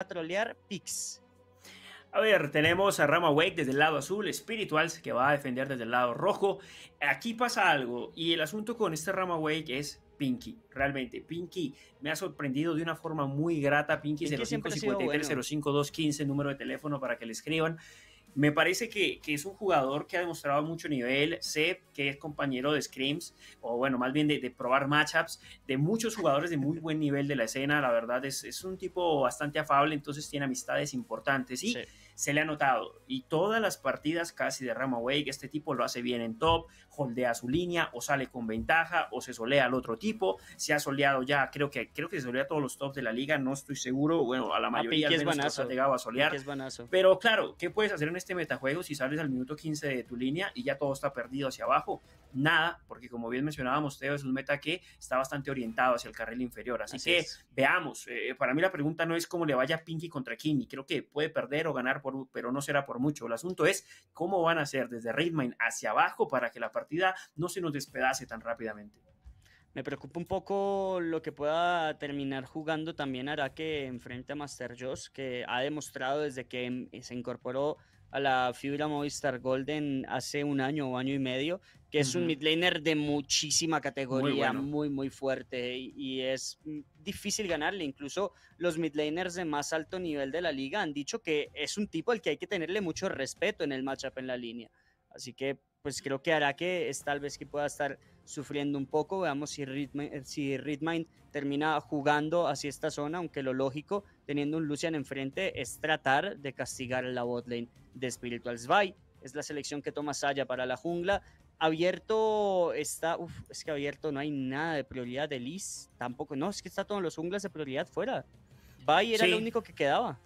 a trolear picks. A ver, tenemos a Rama Wake desde el lado azul, Spirituals que va a defender desde el lado rojo. Aquí pasa algo, y el asunto con este Rama Wake es Pinky. Realmente, Pinky me ha sorprendido de una forma muy grata. Pinky, 0553-05215, número de teléfono para que le escriban. Me parece que es un jugador que ha demostrado mucho nivel. Sé que es compañero de scrims, o bueno, más bien de probar matchups, de muchos jugadores de muy buen nivel de la escena. La verdad es un tipo bastante afable, entonces tiene amistades importantes y sí, se le ha notado. Y todas las partidas casi de Rama Wake, este tipo lo hace bien en top, holdea su línea, o sale con ventaja, o se solea al otro tipo. Se ha soleado ya, creo que se solea a todos los tops de la liga, no estoy seguro. Bueno, a la mayoría al menos se ha llegado a solear. Pero claro, ¿qué puedes hacer en este metajuego si sales al minuto 15 de tu línea y ya todo está perdido hacia abajo? Nada, porque como bien mencionábamos, Teo, es un meta que está bastante orientado hacia el carril inferior, así que veamos. Para mí la pregunta no es cómo le vaya Pinky contra Kimi, creo que puede perder o ganar, pero no será por mucho. El asunto es cómo van a hacer desde Raidmind hacia abajo para que la partida no se nos despedace tan rápidamente. Me preocupa un poco lo que pueda terminar jugando también Araque enfrente a Master Joss, que ha demostrado desde que se incorporó a la Fibra Movistar Golden hace un año o año y medio, que es un midlaner de muchísima categoría, muy fuerte, y es difícil ganarle. Incluso los midlaners de más alto nivel de la liga han dicho que es un tipo al que hay que tenerle mucho respeto en el matchup en la línea, así que pues creo que Araque es tal vez que pueda estar sufriendo un poco. Veamos si Redmine termina jugando hacia esta zona, aunque lo lógico, teniendo un Lucian enfrente, es tratar de castigar la botlane de Spirituals. Bye, es la selección que toma Saya para la jungla. Abierto está, es que abierto no hay nada de prioridad de Liz, tampoco, no, es que está todos los junglas de prioridad fuera. Bye era lo único que quedaba.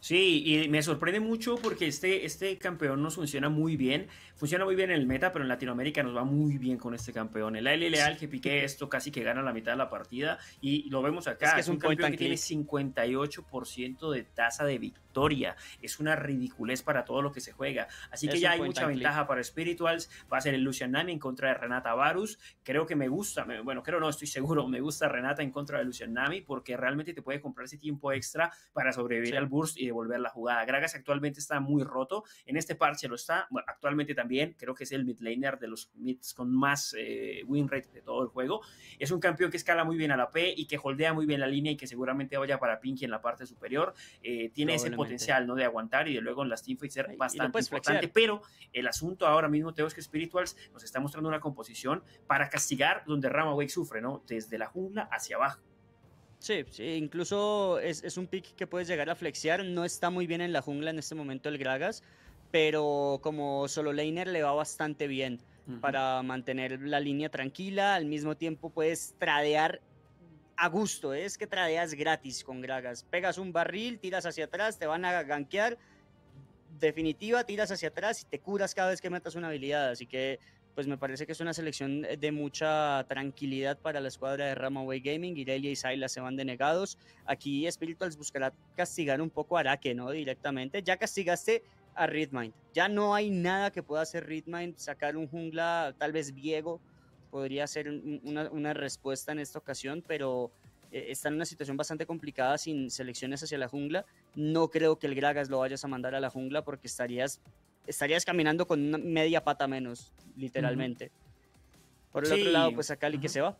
Sí, y me sorprende mucho porque este campeón nos funciona muy bien en el meta, pero en Latinoamérica nos va muy bien con este campeón. El LLA que piqué esto casi que gana la mitad de la partida, y lo vemos acá, es un campeón que tiene 58% de tasa de victoria, es una ridiculez para todo lo que se juega, así que ya hay mucha ventaja para Spirituals. Va a ser el Lucian Nami en contra de Renata Varus. Creo que me gusta, bueno, creo no, estoy seguro, me gusta Renata en contra de Lucian Nami, porque realmente te puede comprar ese tiempo extra para sobrevivir al burst y de volver la jugada. Gragas actualmente está muy roto, en este parche lo está, bueno, actualmente también, creo que es el midlaner de los mids con más win rate de todo el juego. Es un campeón que escala muy bien a la P y que holdea muy bien la línea y que seguramente vaya para Pinky en la parte superior. Tiene ese potencial, ¿no?, de aguantar y de luego en las teamfights ser bastante importante, pero el asunto ahora mismo, Teo, es que Spirituals nos está mostrando una composición para castigar donde Rama Wake sufre, ¿no?, desde la jungla hacia abajo. Sí, incluso es un pick que puedes llegar a flexear. No está muy bien en la jungla en este momento el Gragas, pero como solo laner le va bastante bien para mantener la línea tranquila. Al mismo tiempo puedes tradear a gusto, es que tradeas gratis con Gragas. Pegas un barril, tiras hacia atrás, te van a gankear. Definitiva, tiras hacia atrás y te curas cada vez que metas una habilidad, así que pues me parece que es una selección de mucha tranquilidad para la escuadra de Rama Wake Gaming. Irelia y Sayla se van denegados. Aquí Spirituals buscará castigar un poco a Araque, ¿no?, directamente. Ya castigaste a Rhythmind, ya no hay nada que pueda hacer Rhythmind. Sacar un jungla, tal vez Viego, podría ser una respuesta en esta ocasión, pero está en una situación bastante complicada sin selecciones hacia la jungla. No creo que el Gragas lo vayas a mandar a la jungla porque estarías caminando con una media pata menos, literalmente. Por el otro lado, pues a Cali que se va.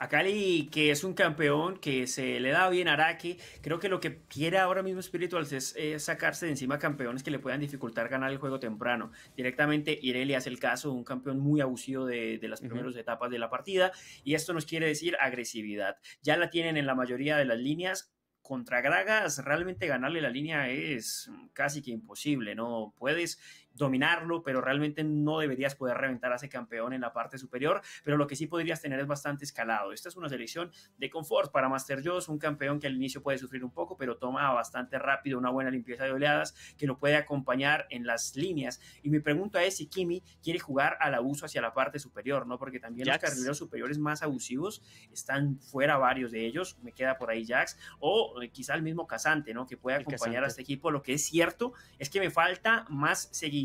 Akali, que es un campeón que se le da bien a Araque. Creo que lo que quiere ahora mismo Spirituals es sacarse de encima campeones que le puedan dificultar ganar el juego temprano. Directamente Irelia hace el caso, un campeón muy abusivo de las primeras etapas de la partida, y esto nos quiere decir agresividad. Ya la tienen en la mayoría de las líneas. Contra Gragas realmente ganarle la línea es casi que imposible, ¿no? Puedes dominarlo, pero realmente no deberías poder reventar a ese campeón en la parte superior, pero lo que sí podrías tener es bastante escalado. Esta es una selección de confort para Master Joss, un campeón que al inicio puede sufrir un poco, pero toma bastante rápido una buena limpieza de oleadas que lo puede acompañar en las líneas. Y mi pregunta es si Kimi quiere jugar al abuso hacia la parte superior, ¿no? Porque también Jax, los carrileros superiores más abusivos, están fuera varios de ellos, me queda por ahí Jax, o quizá el mismo Casante, ¿no?, que puede acompañar a este equipo. Lo que es cierto es que me falta más seguimiento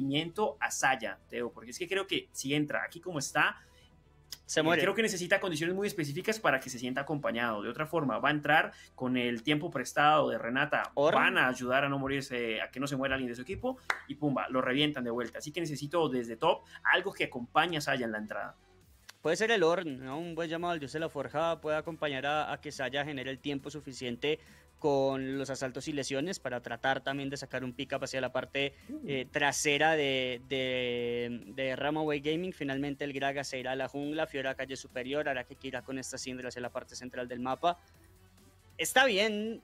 a Saya, Teo, porque es que creo que si entra aquí como está, Se muere. Creo que necesita condiciones muy específicas para que se sienta acompañado. De otra forma, va a entrar con el tiempo prestado de Renata. Or. Van a ayudar a no morirse, a que no se muera alguien de su equipo. Y pumba, lo revientan de vuelta. Así que necesito desde top algo que acompañe a Saya en la entrada. Puede ser el Orn, ¿no? Un buen llamado al Dios de la Forja puede acompañar a que Saya genere el tiempo suficiente con los asaltos y lesiones para tratar también de sacar un pick-up hacia la parte trasera de Rama Wake Gaming. Finalmente el Gragas se irá a la jungla, Fiora a calle superior, Araque que irá con esta Syndra hacia la parte central del mapa. Está bien,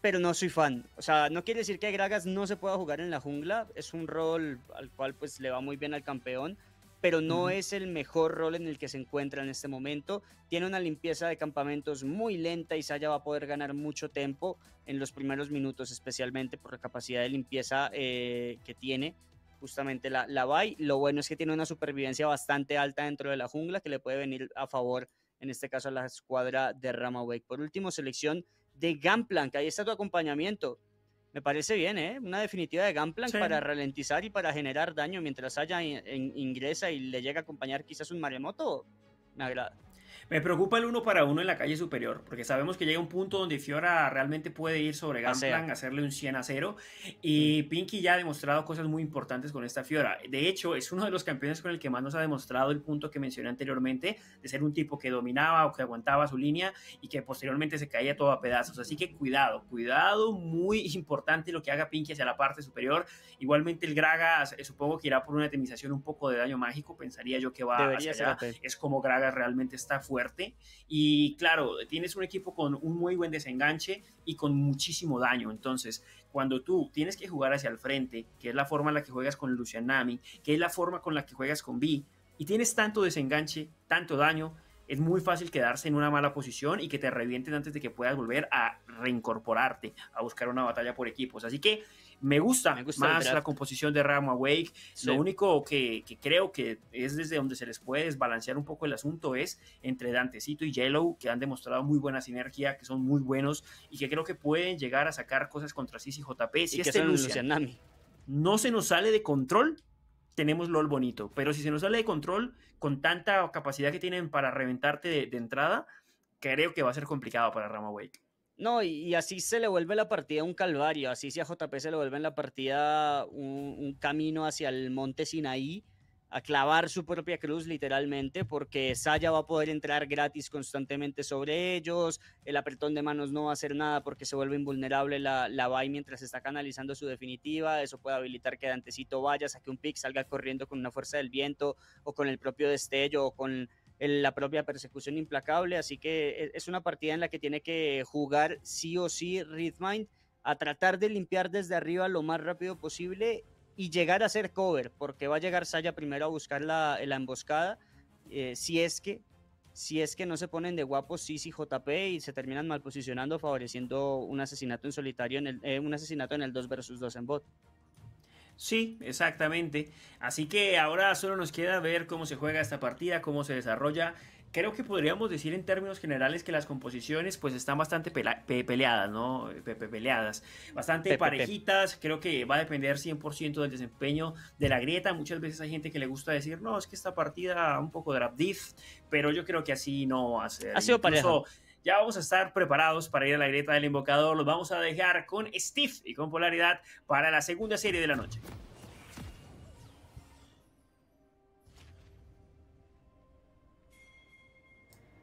pero no soy fan. O sea, no quiere decir que Gragas no se pueda jugar en la jungla, es un rol al cual pues le va muy bien al campeón, pero no es el mejor rol en el que se encuentra en este momento. Tiene una limpieza de campamentos muy lenta y Saya va a poder ganar mucho tiempo en los primeros minutos, especialmente por la capacidad de limpieza que tiene justamente la Bai. Lo bueno es que tiene una supervivencia bastante alta dentro de la jungla que le puede venir a favor, en este caso, a la escuadra de Rama Wake. Por último, selección de Gunplank. Ahí está tu acompañamiento. Me parece bien, ¿eh? Una definitiva de Gunplank para ralentizar y para generar daño mientras Saya ingresa y le llega a acompañar quizás un maremoto. Me agrada. Me preocupa el 1 para 1 en la calle superior, porque sabemos que llega un punto donde Fiora realmente puede ir sobre Gunplank, hacerle un 100-0, y Pinky ya ha demostrado cosas muy importantes con esta Fiora. De hecho, es uno de los campeones con el que más nos ha demostrado el punto que mencioné anteriormente, de ser un tipo que dominaba o que aguantaba su línea y que posteriormente se caía todo a pedazos. Así que cuidado, cuidado, muy importante lo que haga Pinky hacia la parte superior. Igualmente el Gragas, supongo que irá por una itemización un poco de daño mágico, pensaría yo que va hacia allá. Es como Gragas realmente está fuerte, y claro, tienes un equipo con un muy buen desenganche y con muchísimo daño. Entonces, cuando tú tienes que jugar hacia el frente, que es la forma en la que juegas con Lucianami, que es la forma con la que juegas con Vi, y tienes tanto desenganche, tanto daño, es muy fácil quedarse en una mala posición y que te revienten antes de que puedas volver a reincorporarte, a buscar una batalla por equipos. Así que me gusta más la composición de Rama Wake. Sí. Lo único que creo que es desde donde se les puede desbalancear un poco el asunto es entre Dantecito y Yelo, que han demostrado muy buena sinergia, que son muy buenos y que creo que pueden llegar a sacar cosas contra Sis y JP. Si este Lucianami no se nos sale de control, tenemos LOL bonito, pero si se nos sale de control con tanta capacidad que tienen para reventarte de entrada, creo que va a ser complicado para Rama Wake. No, y así se le vuelve la partida un calvario, así si a JP se le vuelve en la partida un camino hacia el monte Sinaí, a clavar su propia cruz literalmente, porque Saya va a poder entrar gratis constantemente sobre ellos, el apretón de manos no va a hacer nada porque se vuelve invulnerable la Bai mientras está canalizando su definitiva. Eso puede habilitar que Dantecito vaya, saque un pick, salga corriendo con una fuerza del viento o con el propio destello o con la propia persecución implacable. Así que es una partida en la que tiene que jugar sí o sí Rhythmind a tratar de limpiar desde arriba lo más rápido posible y llegar a hacer cover, porque va a llegar Saya primero a buscar la emboscada, si es que no se ponen de guapos Sis y JP y se terminan mal posicionando, favoreciendo un asesinato en solitario, un asesinato en el 2 versus 2 en bot. Sí, exactamente. Así que ahora solo nos queda ver cómo se juega esta partida, cómo se desarrolla. Creo que podríamos decir en términos generales que las composiciones pues están bastante peleadas, ¿no? Peleadas, bastante parejitas. Creo que va a depender 100% del desempeño de la grieta. Muchas veces hay gente que le gusta decir, no, es que esta partida un poco draft diff, pero yo creo que así no va a ser. Ha sido pareja. Ya vamos a estar preparados para ir a la grieta del invocador. Los vamos a dejar con Steve y con Polaridad para la segunda serie de la noche.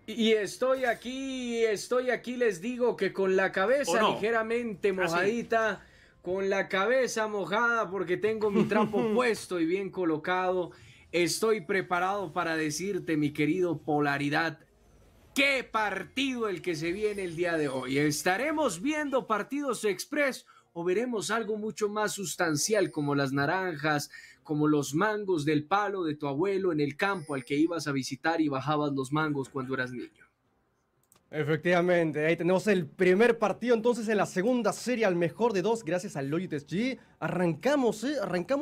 Y estoy aquí, les digo que con la cabeza ligeramente mojadita, con la cabeza mojada porque tengo mi trapo puesto y bien colocado, estoy preparado para decirte, mi querido Polaridad, qué partido el que se viene el día de hoy. ¿Estaremos viendo partidos express o veremos algo mucho más sustancial como las naranjas, como los mangos del palo de tu abuelo en el campo al que ibas a visitar y bajabas los mangos cuando eras niño? Efectivamente, ahí tenemos el primer partido entonces en la segunda serie al mejor de dos gracias al Logitech G. Arrancamos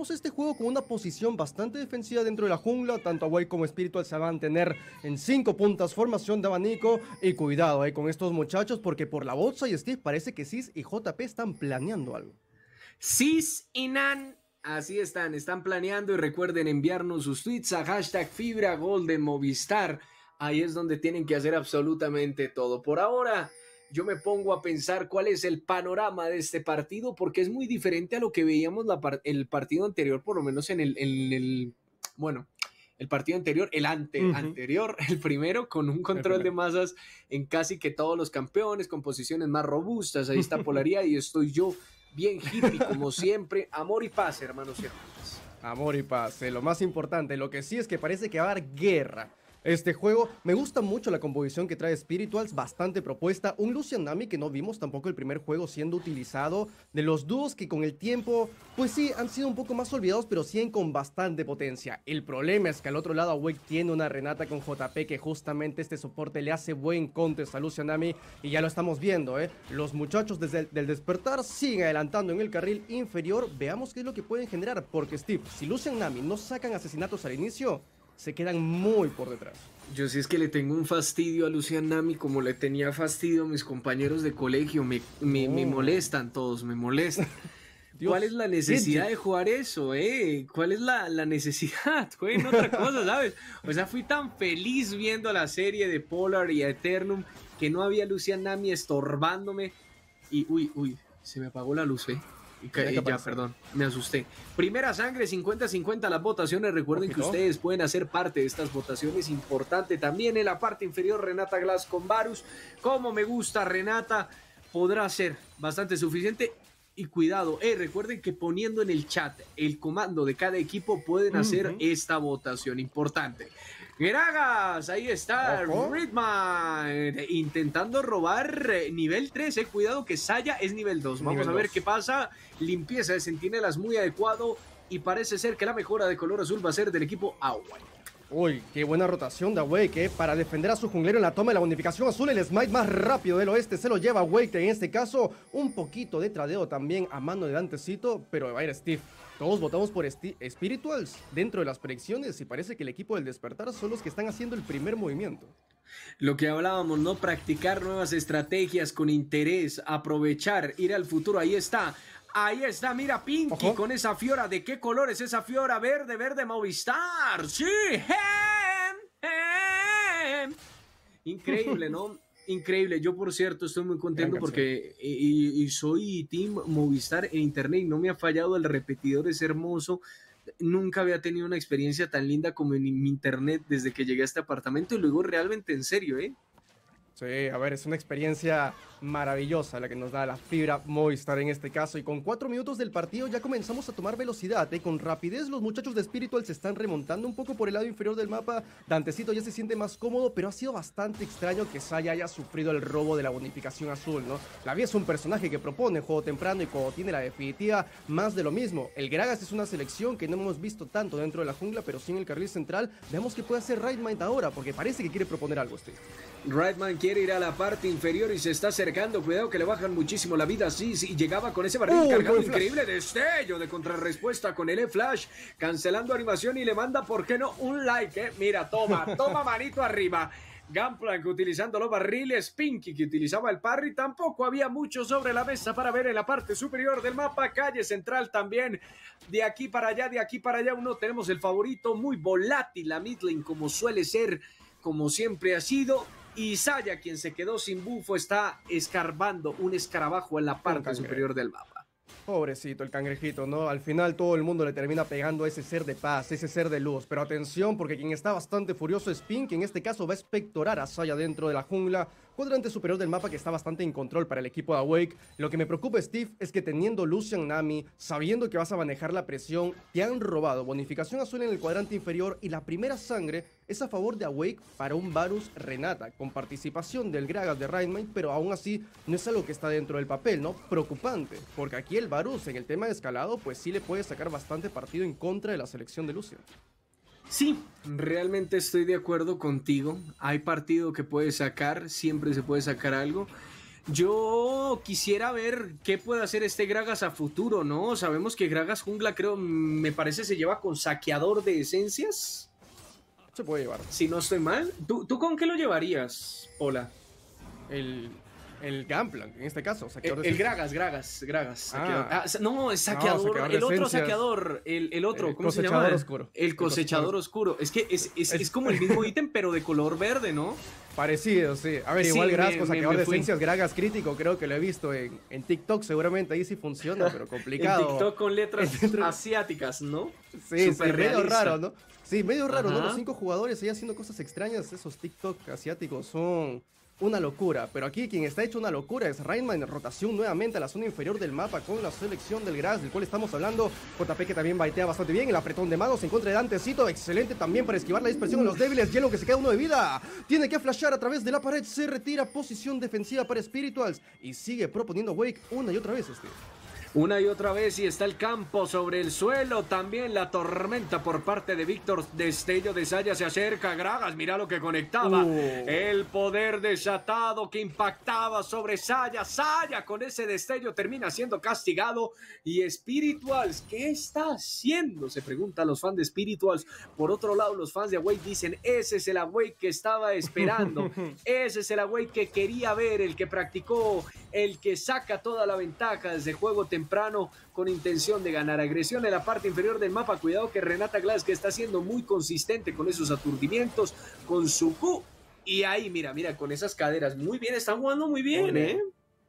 este juego con una posición bastante defensiva dentro de la jungla. Tanto Away como Spiritual se van a mantener en 5 puntas, formación de abanico. Y cuidado ahí con estos muchachos, porque por la bolsa y Steve parece que Sis y JP están planeando algo. Sis y Nan, así están planeando, y recuerden enviarnos sus tweets a #FibraGoldenMovistar. ahí es donde tienen que hacer absolutamente todo. Por ahora, yo me pongo a pensar cuál es el panorama de este partido, porque es muy diferente a lo que veíamos el partido anterior, por lo menos en el partido anterior, el anterior, el primero, con un control de masas en casi que todos los campeones, con posiciones más robustas. Ahí está Polaridad y estoy yo, bien hippie, como siempre. Amor y paz, hermanos y hermanas. Amor y paz, lo más importante. Lo que sí es que parece que va a haber guerra. Este juego, me gusta mucho la composición que trae Spirituals, bastante propuesta. Un Lucian Nami que no vimos tampoco el primer juego siendo utilizado. De los dúos que con el tiempo, pues sí, han sido un poco más olvidados, pero siguen con bastante potencia. El problema es que al otro lado Wake tiene una Renata con JP que justamente este soporte le hace buen contest a Lucian Nami. Y ya lo estamos viendo, los muchachos desde el despertar siguen adelantando en el carril inferior. Veamos qué es lo que pueden generar, porque Steve, si Lucian Nami no sacan asesinatos al inicio, se quedan muy por detrás. Yo sí es que le tengo un fastidio a Lucian Nami, como le tenía fastidio a mis compañeros de colegio. Me molestan todos, me molestan. ¿Cuál es la necesidad de jugar eso? ¿Cuál es la necesidad? Jueguen otra cosa, ¿sabes? O sea, fui tan feliz viendo la serie de Polar y Eternum que no había Lucian Nami estorbándome. Y uy, se me apagó la luz, ya, perdón, me asusté. Primera sangre, 50-50 las votaciones. Recuerden que ustedes pueden hacer parte de estas votaciones. Importante también en la parte inferior, Renata Glass con Varus. Como me gusta Renata, podrá ser bastante suficiente. Y cuidado, recuerden que poniendo en el chat el comando de cada equipo pueden hacer esta votación importante. Gragas, ahí está Raidmind intentando robar nivel 3, cuidado que Saya es nivel 2. Vamos a ver qué pasa. Limpieza de sentinelas muy adecuado y parece ser que la mejora de color azul va a ser del equipo Agua. Uy, qué buena rotación de Awake, para defender a su junglero en la toma de la bonificación azul. El smite más rápido del oeste se lo lleva Awake. En este caso, un poquito de tradeo también a mano de Dantecito, pero va a ir Steve. Todos votamos por Spirituals dentro de las predicciones y parece que el equipo del despertar son los que están haciendo el primer movimiento. Lo que hablábamos, ¿no? Practicar nuevas estrategias con interés, aprovechar, ir al futuro. Ahí está. Ahí está, mira Pinky con esa Fiora. ¿De qué color es esa Fiora? Verde, verde, Movistar. ¡Sí! Increíble, ¿no? Increíble. Yo, por cierto, estoy muy contento porque soy Team Movistar en internet. No me ha fallado, el repetidor es hermoso. Nunca había tenido una experiencia tan linda como en mi internet desde que llegué a este apartamento. Y luego realmente en serio, sí, a ver, es una experiencia maravillosa la que nos da la fibra Movistar en este caso. Y con 4 minutos del partido ya comenzamos a tomar velocidad, con rapidez los muchachos de Spiritual se están remontando un poco por el lado inferior del mapa. Dantecito ya se siente más cómodo, pero ha sido bastante extraño que Saya haya sufrido el robo de la bonificación azul, ¿no? La vida es un personaje que propone juego temprano y cuando tiene la definitiva, más de lo mismo. El Gragas es una selección que no hemos visto tanto dentro de la jungla, pero sí en el carril central. Veamos qué puede hacer Raidmind ahora, porque parece que quiere proponer algo este. Raidmind quiere ir a la parte inferior y se está acercando. Cuidado que le bajan muchísimo la vida. Sí, llegaba con ese barril cargado. Increíble destello de contrarrespuesta con el E-Flash, cancelando animación y le manda, ¿por qué no? Un like, mira, toma manito arriba. Gunplank utilizando los barriles, Pinky que utilizaba el parry, tampoco había mucho sobre la mesa para ver en la parte superior del mapa. Calle central también, de aquí para allá, de aquí para allá. Uno tenemos el favorito, muy volátil la midlane como suele ser, como siempre ha sido. Y Saya, quien se quedó sin bufo, está escarbando un escarabajo en la parte superior del mapa. Pobrecito el cangrejito, ¿no? Al final todo el mundo le termina pegando a ese ser de paz, ese ser de luz. Pero atención, porque quien está bastante furioso es Pink, que en este caso va a espectorar a Saya dentro de la jungla. Cuadrante superior del mapa que está bastante en control para el equipo de Awake. Lo que me preocupa, Steve, es que teniendo Lucian Nami, sabiendo que vas a manejar la presión, te han robado bonificación azul en el cuadrante inferior y la primera sangre es a favor de Awake para un Varus Renata, con participación del Gragas de Raidmind, pero aún así no es algo que está dentro del papel, ¿no? Preocupante, porque aquí el Varus en el tema de escalado, pues sí le puede sacar bastante partido en contra de la selección de Lucian. Sí, realmente estoy de acuerdo contigo. Hay partido que puede sacar, siempre se puede sacar algo. Yo quisiera ver qué puede hacer este Gragas a futuro, ¿no? Sabemos que Gragas jungla, creo, me parece se lleva con saqueador de esencias. Se puede llevar. Si no estoy mal. ¿Tú con qué lo llevarías, Pola? El El Gunplank, en este caso. El Gragas. Saqueador. El otro saqueador. El otro, ¿cómo se llama? El cosechador oscuro. Es que es como el mismo ítem, pero de color verde, ¿no? Parecido, sí. A ver, sí, igual Gragas con saqueador de esencias, Gragas crítico, creo que lo he visto en TikTok, seguramente ahí sí funciona, pero complicado. En TikTok con letras asiáticas, ¿no? Sí, medio raro, ¿no? Sí, medio raro, ¿no? Los 5 jugadores ahí haciendo cosas extrañas, esos TikTok asiáticos son... una locura, pero aquí quien está hecho una locura es Raidmind en rotación nuevamente a la zona inferior del mapa con la selección del Grass, del cual estamos hablando. JP que también baitea bastante bien, el apretón de manos en contra de Dantecito, excelente también para esquivar la dispersión en los débiles. Yelo que se queda uno de vida, tiene que flashear a través de la pared, se retira, posición defensiva para Spirituals y sigue proponiendo Wake una y otra vez Una y otra vez, y está el campo sobre el suelo, también la tormenta por parte de Víctor. Destello de Saya, se acerca Gragas, mira lo que conectaba, el poder desatado que impactaba sobre Saya. Saya con ese destello termina siendo castigado, y Spirituals, ¿qué está haciendo?, se pregunta a los fans de Spirituals. Por otro lado, los fans de Awake dicen, ese es el Awake que estaba esperando, ese es el Awake que quería ver, el que practicó, el que saca toda la ventaja desde juego temprano con intención de ganar. Agresión en la parte inferior del mapa, cuidado que Renata Glass, que está siendo muy consistente con esos aturdimientos, con su Q, y ahí mira, con esas caderas, muy bien, están jugando muy bien,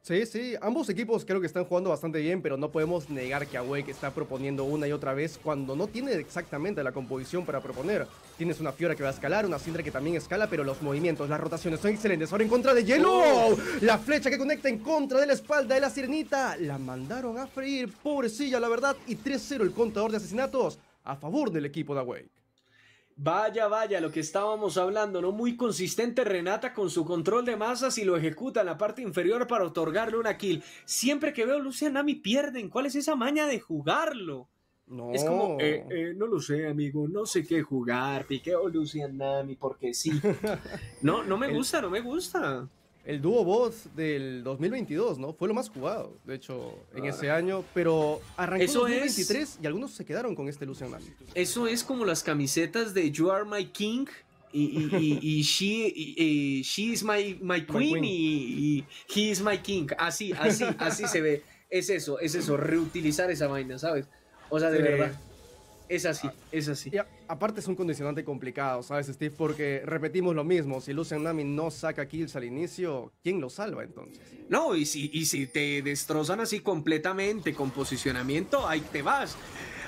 Sí, ambos equipos creo que están jugando bastante bien, pero no podemos negar que Awake está proponiendo una y otra vez cuando no tiene exactamente la composición para proponer. Tienes una Fiora que va a escalar, una Syndra que también escala, pero los movimientos, las rotaciones son excelentes. Ahora en contra de Yelo, la flecha que conecta en contra de la espalda de la sirenita, la mandaron a freír, pobrecilla la verdad, y 3-0 el contador de asesinatos a favor del equipo de Awake. Vaya, lo que estábamos hablando, ¿no? Muy consistente Renata con su control de masas y lo ejecuta en la parte inferior para otorgarle una kill. Siempre que veo Lucianami pierden. ¿Cuál es esa maña de jugarlo? No. Es como, no lo sé, amigo, no sé qué jugar, piqueo Lucianami porque sí. No me gusta. El dúo boss del 2022, ¿no? Fue lo más jugado, de hecho, en ese año. Pero arrancó eso 2023 y algunos se quedaron con este Lucianami. Eso es como las camisetas de You Are My King y She Is My Queen y He Is My King. Así se ve. Es eso, reutilizar esa vaina, ¿sabes? O sea, de verdad. Es así. Y aparte es un condicionante complicado, ¿sabes, Steve? Porque repetimos lo mismo, si Lucianami no saca kills al inicio, ¿quién lo salva entonces? No, y si te destrozan así completamente con posicionamiento, ahí te vas.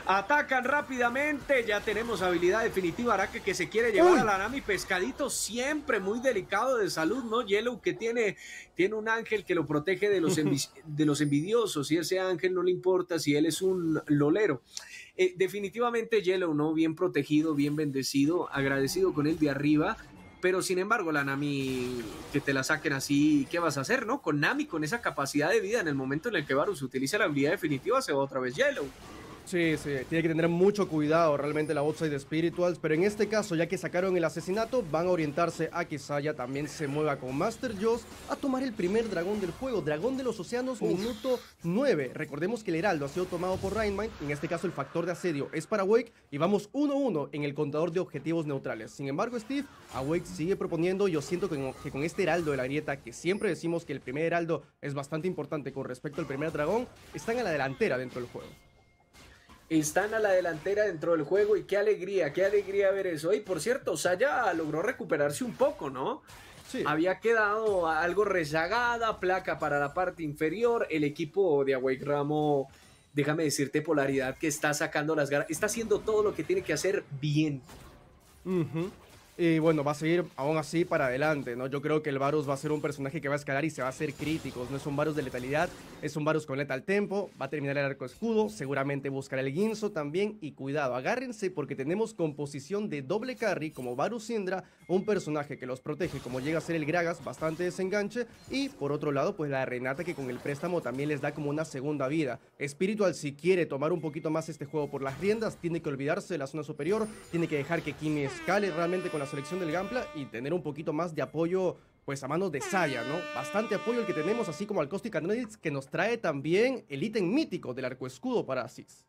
Atacan rápidamente, ya tenemos habilidad definitiva. Araque que se quiere llevar a la Nami pescadito, siempre muy delicado de salud, ¿no? Yellow que tiene un ángel que lo protege de los envidiosos, y ese ángel no le importa si él es un lolero. Definitivamente Yellow, ¿no? Bien protegido, bien bendecido, agradecido con el de arriba, pero sin embargo la Nami, que te la saquen así, ¿qué vas a hacer, no? Con Nami, con esa capacidad de vida, en el momento en el que Varus utiliza la habilidad definitiva, se va otra vez Yellow. Sí, tiene que tener mucho cuidado realmente la outside de Spirituals, pero en este caso, ya que sacaron el asesinato, van a orientarse a que Saya también se mueva con Master Joss a tomar el primer dragón del juego, dragón de los océanos, minuto 9. Recordemos que el heraldo ha sido tomado por Raidmind, en este caso el factor de asedio es para Awake, y vamos 1-1 en el contador de objetivos neutrales. Sin embargo, Steve, Awake sigue proponiendo, yo siento que con este heraldo de la grieta, que siempre decimos que el primer heraldo es bastante importante con respecto al primer dragón, están a la delantera dentro del juego. Están a la delantera dentro del juego y qué alegría ver eso. Y por cierto, Saya logró recuperarse un poco, ¿no? Sí. Había quedado algo rezagada, placa para la parte inferior. El equipo de Awake, Ramo, déjame decirte, Polaridad, que está sacando las garras, está haciendo todo lo que tiene que hacer bien. Y bueno, va a seguir aún así para adelante, ¿no? Yo creo que el Varus va a ser un personaje que va a escalar y se va a hacer críticos. No es un Varus de letalidad, es un Varus con letal tempo. Va a terminar el arco escudo, seguramente buscará el guinzo también. Y cuidado, agárrense porque tenemos composición de doble carry como Varus Syndra, un personaje que los protege como llega a ser el Gragas, bastante desenganche. Y por otro lado, pues la Renata que con el préstamo también les da como una segunda vida. Spiritual, si quiere tomar un poquito más este juego por las riendas, tiene que olvidarse de la zona superior, tiene que dejar que Kimi escale realmente con la selección del Gampla y tener un poquito más de apoyo pues a manos de Saya, ¿no? Bastante apoyo el que tenemos, así como Alcosto y Ktronix, que nos trae también el ítem mítico del arco escudo para Sis.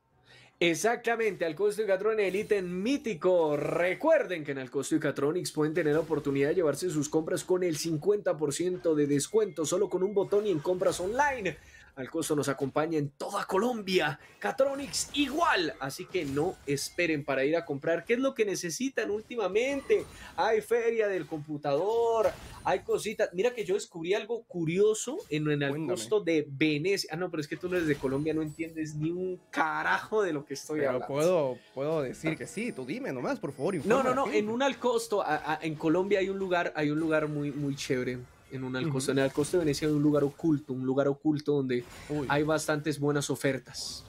Exactamente, Alcosto y Ktronix, el ítem mítico. Recuerden que en Alcosto y Ktronix pueden tener la oportunidad de llevarse sus compras con el 50% de descuento, solo con un botón y en compras online. Alcosto nos acompaña en toda Colombia, Ktronix igual, así que no esperen para ir a comprar. ¿Qué es lo que necesitan últimamente? Hay feria del computador, hay cositas. Mira que yo descubrí algo curioso en Alcosto de Venecia. Ah, no, pero es que tú no eres de Colombia, no entiendes ni un carajo de lo que estoy hablando. Puedo decir que sí, tú dime nomás, por favor. No, en un Alcosto, en Colombia hay un lugar muy, muy chévere. En Alcosto de Venecia hay un lugar oculto donde hay bastantes buenas ofertas.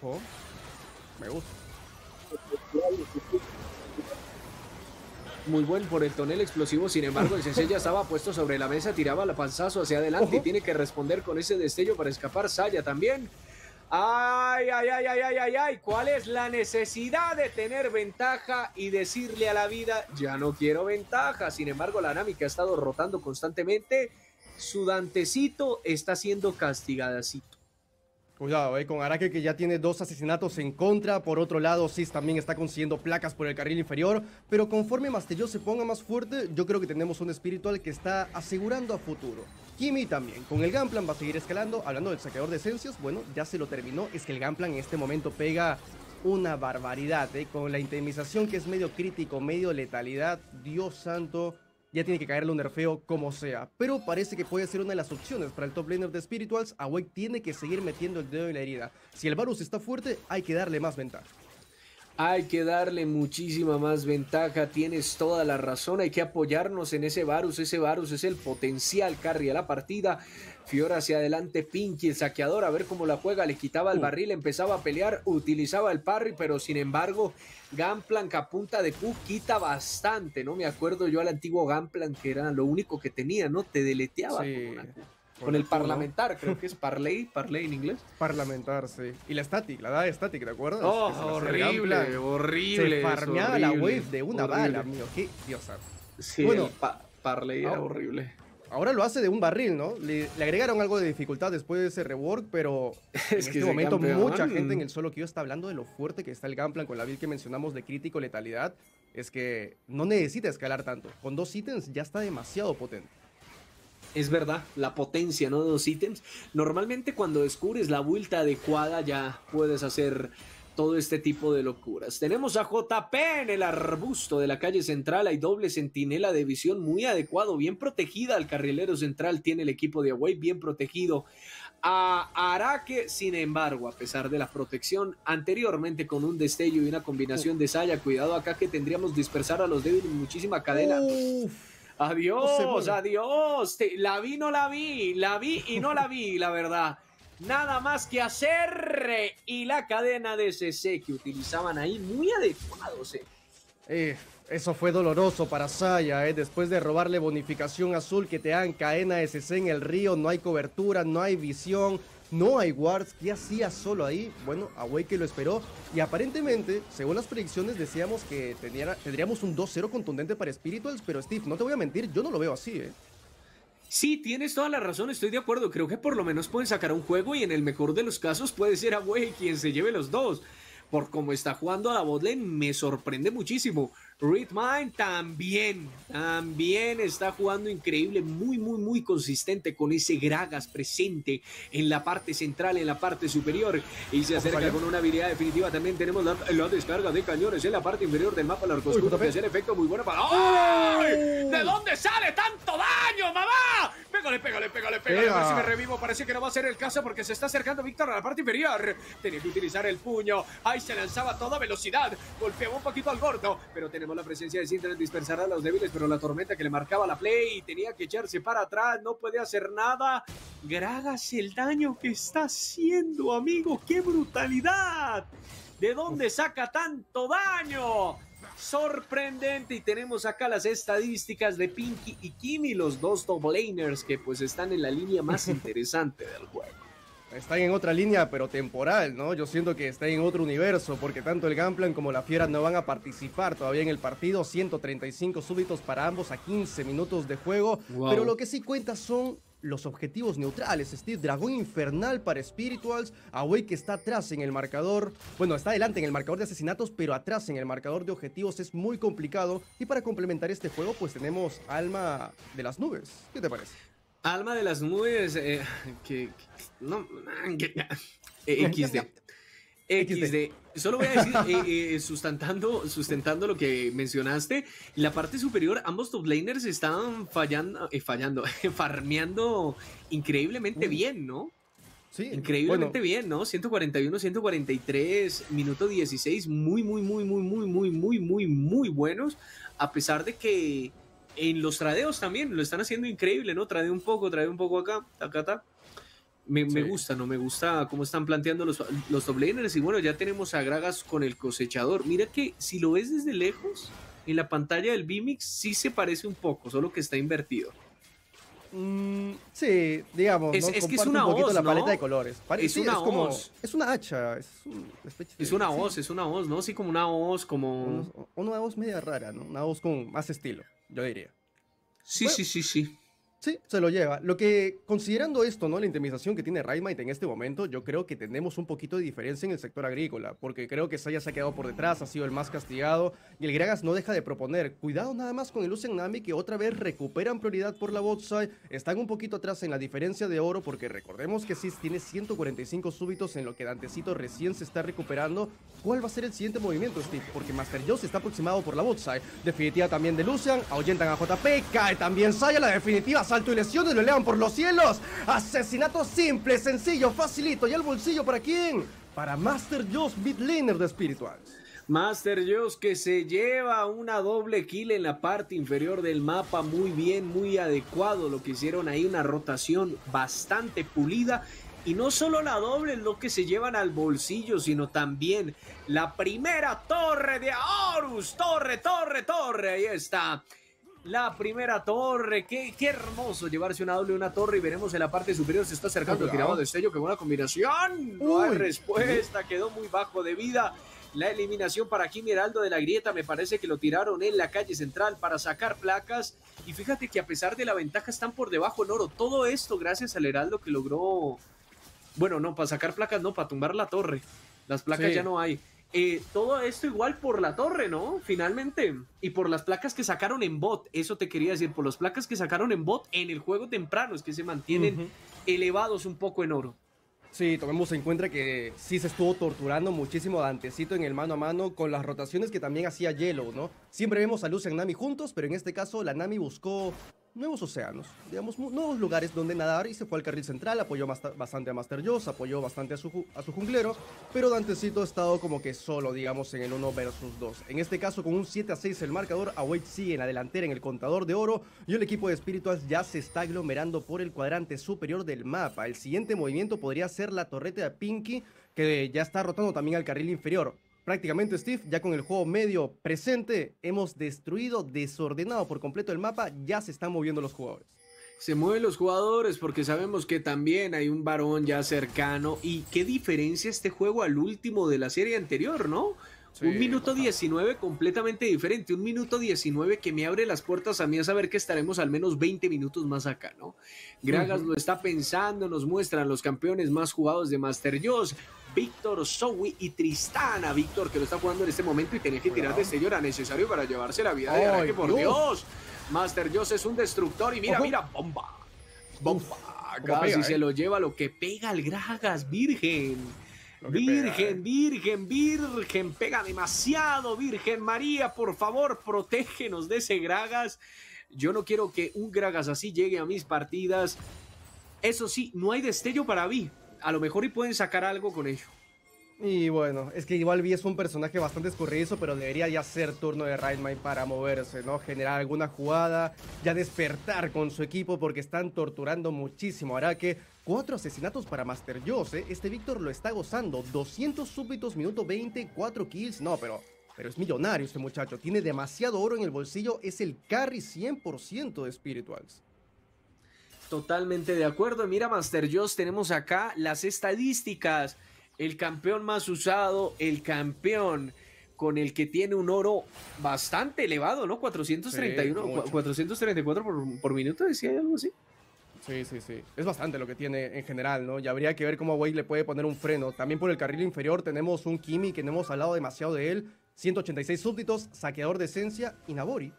Ojo, me gusta. Muy buen por el tonel explosivo, sin embargo el CC ya estaba puesto sobre la mesa, tiraba el panzazo hacia adelante. Ojo. Y tiene que responder con ese destello para escapar. Saya también. ¡Ay! ¿Cuál es la necesidad de tener ventaja y decirle a la vida, ya no quiero ventaja? Sin embargo, la dinámica ha estado rotando constantemente. Su Dantecito está siendo castigadacito. Cuidado, con Araque, que ya tiene 2 asesinatos en contra. Por otro lado, Sis también está consiguiendo placas por el carril inferior. Pero conforme Master Joss se ponga más fuerte, yo creo que tenemos un Spiritual que está asegurando a futuro. Kimi también, con el Gunplan va a seguir escalando. Hablando del saqueador de esencias, bueno, ya se lo terminó. Es que el Gunplan en este momento pega una barbaridad, con la intimidación que es medio crítico, medio letalidad. Dios santo, ya tiene que caerle un nerfeo como sea. Pero parece que puede ser una de las opciones para el top laner de Spirituals. Awake tiene que seguir metiendo el dedo en la herida. Si el Varus está fuerte, hay que darle más ventaja. Hay que darle muchísima más ventaja, tienes toda la razón, hay que apoyarnos en ese Varus es el potencial carry a la partida. Fiora hacia adelante, Pinky, el saqueador, a ver cómo la juega, le quitaba el barril, empezaba a pelear, utilizaba el parry, pero sin embargo, Gunplan a punta de Q quita bastante, ¿no? Me acuerdo yo al antiguo Gunplan, que era lo único que tenía, ¿no? Te deleteaba sí, con una Q. Con el parlamentar, ¿no? Creo que es parley en inglés. Parlamentar, sí. Y la static, la dada static, ¿te acuerdas? Oh, horrible. Se farmeaba horrible, la wave de una bala, mío. Qué diosa. Sí, bueno, parley era horrible. Ahora lo hace de un barril, ¿no? Le agregaron algo de dificultad después de ese rework, pero en este momento mucha gente en el solo queue está hablando de lo fuerte que está el Gunplan con la build que mencionamos de crítico letalidad. Es que no necesita escalar tanto. Con 2 ítems ya está demasiado potente. Es verdad, la potencia, ¿no? De los ítems. Normalmente cuando descubres la vuelta adecuada ya puedes hacer todo este tipo de locuras. Tenemos a JP en el arbusto de la calle central. Hay doble centinela de visión muy adecuado, bien protegida. El carrilero central tiene el equipo de Away bien protegido. A Araque, sin embargo, a pesar de la protección anteriormente con un destello y una combinación de Saya, cuidado acá que tendríamos que dispersar a los débiles en muchísima cadena. Adiós. La vi y no la vi, la verdad. Nada más que hacer. Y la cadena de CC que utilizaban ahí, muy adecuados. Eso fue doloroso para Saya, después de robarle bonificación azul, que te dan cadena de CC en el río, no hay cobertura, no hay visión, no hay wards. ¿Qué hacía solo ahí? Bueno, Awake lo esperó y aparentemente, según las predicciones, decíamos que tendríamos un 2-0 contundente para Spirituals, pero Steve, no te voy a mentir, yo no lo veo así, Sí, tienes toda la razón, estoy de acuerdo, creo que por lo menos pueden sacar un juego y en el mejor de los casos puede ser Awake quien se lleve los dos. Por cómo está jugando a la botlane, me sorprende muchísimo. Redmine también está jugando increíble, muy consistente con ese Gragas presente en la parte central, en la parte superior. Y se acerca con una habilidad definitiva. También tenemos la descarga de cañones en la parte inferior del mapa. Largoscuro que hace el efecto muy bueno para... ¡Ay! ¿De dónde sale tanto daño, mamá? Pégale, a ver si me revivo. Parece que no va a ser el caso porque se está acercando Víctor a la parte inferior. Tenía que utilizar el puño. Ahí se lanzaba a toda velocidad. Golpeaba un poquito al gordo, pero tenemos la presencia de Sintra, dispersará a los débiles, pero la tormenta que le marcaba la play y tenía que echarse para atrás, no puede hacer nada. Gragas, el daño que está haciendo, amigo, qué brutalidad. ¿De dónde saca tanto daño? Sorprendente. Y tenemos acá las estadísticas de Pinky y Kimi, los dos top laners que pues están en la línea más interesante del juego. Están en otra línea, pero temporal, ¿no? Yo siento que está en otro universo, porque tanto el Gunplan como la Fiera no van a participar todavía en el partido. 135 súbditos para ambos a 15 minutos de juego. Wow. Pero lo que sí cuenta son los objetivos neutrales, Steve. Dragón infernal para Spirituals. Awake está atrás en el marcador. Bueno, está adelante en el marcador de asesinatos, pero atrás en el marcador de objetivos es muy complicado. Y para complementar este juego, pues tenemos Alma de las Nubes. ¿Qué te parece? Alma de las Nubes, XD. Solo voy a decir, sustentando lo que mencionaste, la parte superior, ambos top laners están farmeando increíblemente bien, ¿no? Sí. Increíblemente bien, ¿no? 141, 143, minuto 16, muy buenos, a pesar de que en los tradeos también lo están haciendo increíble, ¿no? Tradeo un poco acá, Me gusta, ¿no? Me gusta cómo están planteando los top laners. Y bueno, ya tenemos a Gragas con el cosechador. Mira que si lo ves desde lejos, en la pantalla del B-Mix sí se parece un poco, solo que está invertido. Sí, digamos. Es que es una voz, la paleta de colores. Parece, es una voz. Es una hacha. Es una voz, ¿no? Sí, como una voz, como... Una voz media rara, ¿no? Una voz con más estilo, yo diría. Sí. Sí, se lo lleva. Lo que, considerando esto, ¿no? La intimidación que tiene Raidmind en este momento, yo creo que tenemos un poquito de diferencia en el sector agrícola, porque creo que Saya se ha quedado por detrás, ha sido el más castigado, y el Gragas no deja de proponer. Cuidado nada más con el Lucian Nami, que otra vez recuperan prioridad por la botside, están un poquito atrás en la diferencia de oro, porque recordemos que Sis tiene 145 súbitos en lo que Dantecito recién se está recuperando. ¿Cuál va a ser el siguiente movimiento, Steve? Porque Master Joss está aproximado por la botside. Definitiva también de Lucian, ahuyentan a JP, cae también Saya, la definitiva. Salto y lesiones, lo elevan por los cielos. Asesinato simple, sencillo, facilito. ¿Y al bolsillo para quién? Para Master Joss, mid laner de Spirituals. Master Joss que se lleva una doble kill en la parte inferior del mapa. Muy bien, muy adecuado lo que hicieron ahí. Una rotación bastante pulida. Y no solo la doble es lo que se llevan al bolsillo, sino también la primera torre de Aorus. Torre. Ahí está. La primera torre, qué hermoso llevarse una doble, una torre, y veremos en la parte superior, se está acercando el tirado de sello, qué buena combinación. No hay respuesta, quedó muy bajo de vida. La eliminación para Kimi Heraldo de la grieta, me parece que lo tiraron en la calle central para sacar placas, y fíjate que a pesar de la ventaja están por debajo en oro, todo esto gracias al Heraldo que logró, bueno, no, para sacar placas no, para tumbar la torre, las placas ya no hay. Todo esto igual por la torre, ¿no? Finalmente. Y por las placas que sacaron en bot. Eso te quería decir. Por las placas que sacaron en bot en el juego temprano. Es que se mantienen elevados un poco en oro. Sí, tomemos en cuenta que sí se estuvo torturando muchísimo a Dantecito en el mano a mano con las rotaciones que también hacía Yelo, ¿no? Siempre vemos a Luz y a Nami juntos, pero en este caso la Nami buscó nuevos océanos, digamos, nuevos lugares donde nadar y se fue al carril central, apoyó bastante a Master Joss, apoyó bastante a su junglero, pero Dantecito ha estado como que solo, digamos, en el 1 versus 2. En este caso, con un 7-6 el marcador, Awake sigue en la delantera en el contador de oro y el equipo de Spirituals ya se está aglomerando por el cuadrante superior del mapa. El siguiente movimiento podría ser la torreta de Pinky, que ya está rotando también al carril inferior. Prácticamente, Steve, ya con el juego medio presente, hemos destruido, desordenado por completo el mapa, ya se están moviendo los jugadores. Se mueven los jugadores porque sabemos que también hay un varón ya cercano, y qué diferencia este juego al último de la serie anterior, ¿no? Sí, un minuto 19 completamente diferente, un minuto 19 que me abre las puertas a mí a saber que estaremos al menos 20 minutos más acá, ¿no? Gragas lo está pensando, nos muestran los campeones más jugados de Master Joss, Víctor, Zoe y Tristana. Víctor que lo está jugando en este momento y tenía que tirar de sello, era necesario para llevarse la vida de Araque, por Dios. Master Joss es un destructor y mira, bomba. Casi pega, se lo lleva, lo que pega al Gragas, virgen, pega demasiado, Virgen María, por favor, protégenos de ese Gragas. Yo no quiero que un Gragas así llegue a mis partidas. Eso sí, no hay destello para Vi. A lo mejor y pueden sacar algo con ello. Y bueno, es que igual Vi es un personaje bastante escurridizo, pero debería ya ser turno de Raidmind para moverse, ¿no? Generar alguna jugada, ya despertar con su equipo porque están torturando muchísimo a Araque. 4 asesinatos para Master Joss, ¿eh? Este Víctor lo está gozando. 200 súbitos, minuto 20, 4 kills. No, pero es millonario este muchacho. Tiene demasiado oro en el bolsillo. Es el carry 100% de Spirituals. Totalmente de acuerdo. Mira, Master Joss, tenemos acá las estadísticas. El campeón más usado, el campeón con el que tiene un oro bastante elevado, ¿no? 431, 434 por minuto, decía algo así. Sí, sí, sí. Es bastante lo que tiene en general, ¿no? Y habría que ver cómo Wake le puede poner un freno. También por el carril inferior tenemos un Kimi que no hemos hablado demasiado de él. 186 súbditos, saqueador de esencia y Nabori.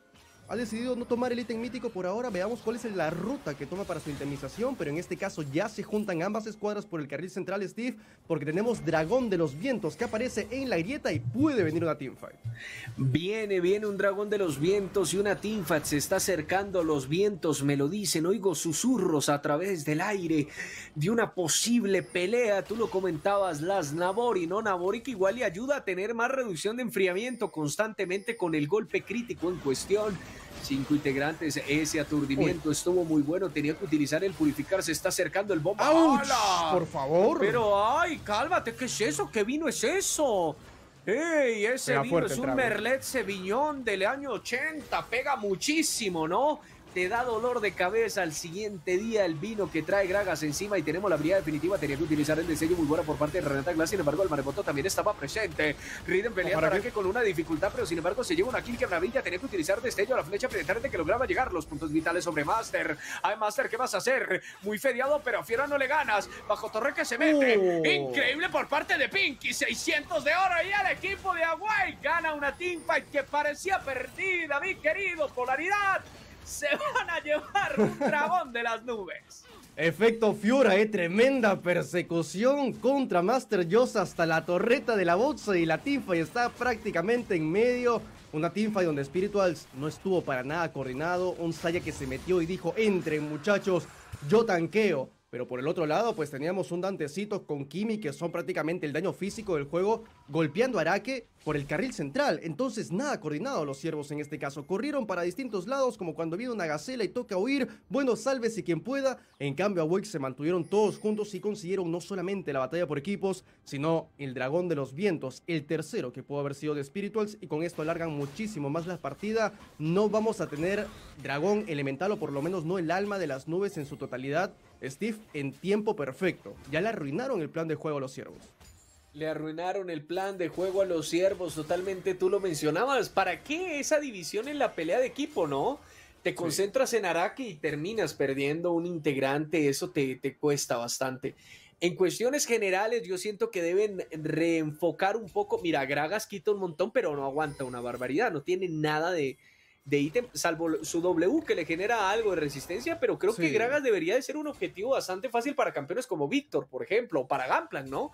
Ha decidido no tomar el ítem mítico por ahora. Veamos cuál es la ruta que toma para su itemización. Pero en este caso ya se juntan ambas escuadras por el carril central, Steve. Porque tenemos Dragón de los Vientos que aparece en la grieta y puede venir una teamfight. Viene un Dragón de los Vientos y una teamfight. Se está acercando a los vientos, me lo dicen. Oigo susurros a través del aire de una posible pelea. Tú lo comentabas, las Nabori, ¿no? Nabori que igual le ayuda a tener más reducción de enfriamiento constantemente con el golpe crítico en cuestión. 5 integrantes, ese aturdimiento estuvo muy bueno, tenía que utilizar el purificar, se está acercando el bomba. ¡Auch! ¡Por favor! Pero, ay, cálmate, ¿qué es eso? ¿Qué vino es eso? ¡Ey! Ese pega vino fuerte, es un Merlet Sevillón del año 80, pega muchísimo, ¿no? Te da dolor de cabeza al siguiente día el vino que trae Gragas encima y tenemos la habilidad definitiva. Tenía que utilizar el diseño muy buena por parte de Renata Glass, sin embargo el maremoto también estaba presente. Riden peleando para que con una dificultad, pero sin embargo se lleva una kill que maravilla. Tenía que utilizar destello a la flecha penetrante que lograba llegar los puntos vitales sobre Master. Ay, Master, ¿qué vas a hacer? Muy fedeado, pero a Fiera no le ganas. Bajo torre que se mete. Increíble por parte de Pinky, 600 de oro y el equipo de Hawaii gana una teamfight que parecía perdida, mi querido Polaridad. Se van a llevar un dragón de las nubes. Efecto Fiora, tremenda persecución contra Master Joss hasta la torreta de la bolsa y la teamfight está prácticamente en medio. Una teamfight donde Spirituals no estuvo para nada coordinado. Un Saya que se metió y dijo, entren muchachos, yo tanqueo. Pero por el otro lado, pues teníamos un Dantecito con Kimi, que son prácticamente el daño físico del juego, golpeando a Araque por el carril central. Entonces, nada coordinado los ciervos en este caso. Corrieron para distintos lados, como cuando viene una gacela y toca huir. Bueno, sálvese quien pueda. En cambio, a Wake se mantuvieron todos juntos y consiguieron no solamente la batalla por equipos, sino el Dragón de los Vientos, el tercero que pudo haber sido de Spirituals. Y con esto alargan muchísimo más la partida. No vamos a tener Dragón Elemental, o por lo menos no el alma de las nubes en su totalidad, Steve, en tiempo perfecto. Ya le arruinaron el plan de juego a los ciervos. Le arruinaron el plan de juego a los ciervos, totalmente, tú lo mencionabas. ¿Para qué esa división en la pelea de equipo, no? Te concentras en Araque y terminas perdiendo un integrante, eso te cuesta bastante. En cuestiones generales, yo siento que deben reenfocar un poco. Mira, Gragas quita un montón, pero no aguanta una barbaridad, no tiene nada de ítem, salvo su W que le genera algo de resistencia, pero creo que Gragas debería de ser un objetivo bastante fácil para campeones como Víctor, por ejemplo, o para Gunplank, ¿no?